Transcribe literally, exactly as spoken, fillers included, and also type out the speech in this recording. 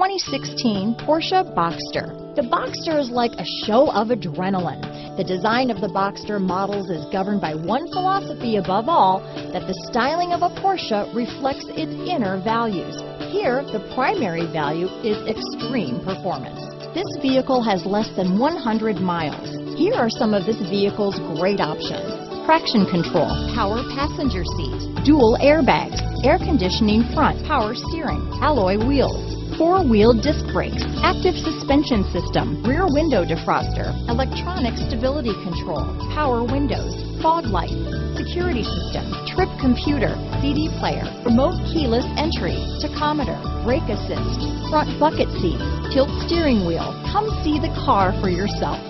twenty sixteen Porsche Boxster. The Boxster is like a show of adrenaline. The design of the Boxster models is governed by one philosophy above all, that the styling of a Porsche reflects its inner values. Here, the primary value is extreme performance. This vehicle has less than one hundred miles. Here are some of this vehicle's great options: traction control, power passenger seat, dual airbags, air conditioning front, power steering, alloy wheels, four-wheel disc brakes, active suspension system, rear window defroster, electronic stability control, power windows, fog lights, security system, trip computer, C D player, remote keyless entry, tachometer, brake assist, front bucket seats, tilt steering wheel. Come see the car for yourself.